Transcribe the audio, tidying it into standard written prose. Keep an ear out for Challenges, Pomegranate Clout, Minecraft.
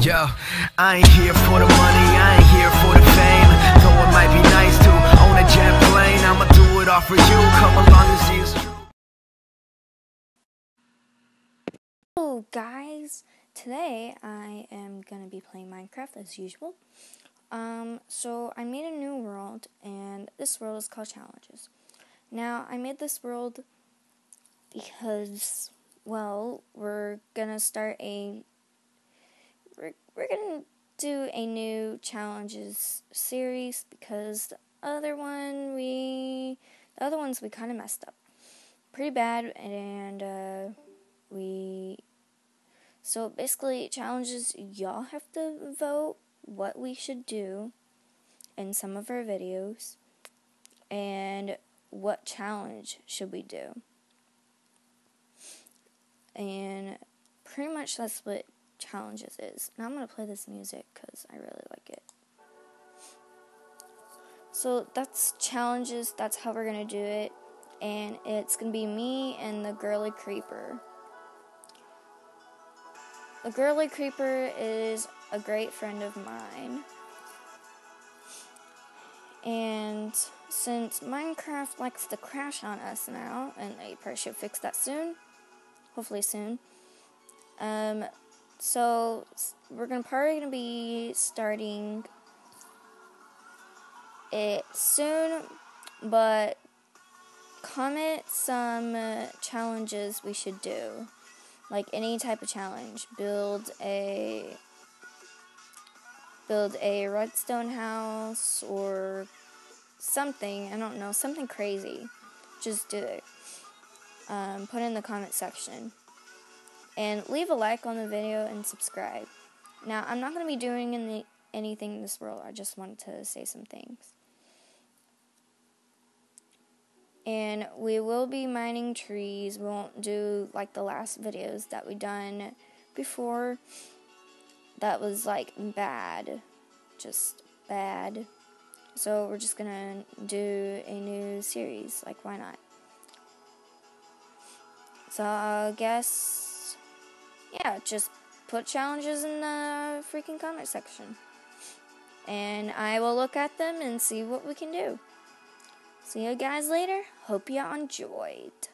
Yo, I ain't here for the money, I ain't here for the fame. Though it might be nice to own a jet plane, I'ma do it all for you, come along and see us. Hello guys, today I am gonna be playing Minecraft as usual. So I made a new world, and this world is called Challenges. Now, I made this world because, well, we're gonna do a new Challenges series because the other ones we kind of messed up pretty bad, and so basically Challenges, y'all have to vote what we should do in some of our videos and what challenge should we do, and pretty much that's what Challenges is. Now I'm gonna play this music because I really like it. So that's Challenges, that's how we're gonna do it, and it's gonna be me and the girly creeper. The girly creeper is a great friend of mine, and since Minecraft likes to crash on us now, and I probably should fix that soon, hopefully soon, so we're probably gonna be starting it soon, but comment some challenges we should do, like any type of challenge. Build a redstone house or something, I don't know, something crazy. Just do it. Put in the comment section. And leave a like on the video and subscribe. Now, I'm not going to be doing anything in this world. I just wanted to say some things. And we will be mining trees. We won't do like the last videos that we done before. That was like bad. Just bad. So we're just going to do a new series. Like, why not? So I guess... yeah, just put challenges in the freaking comment section. And I will look at them and see what we can do. See you guys later. Hope y'all enjoyed.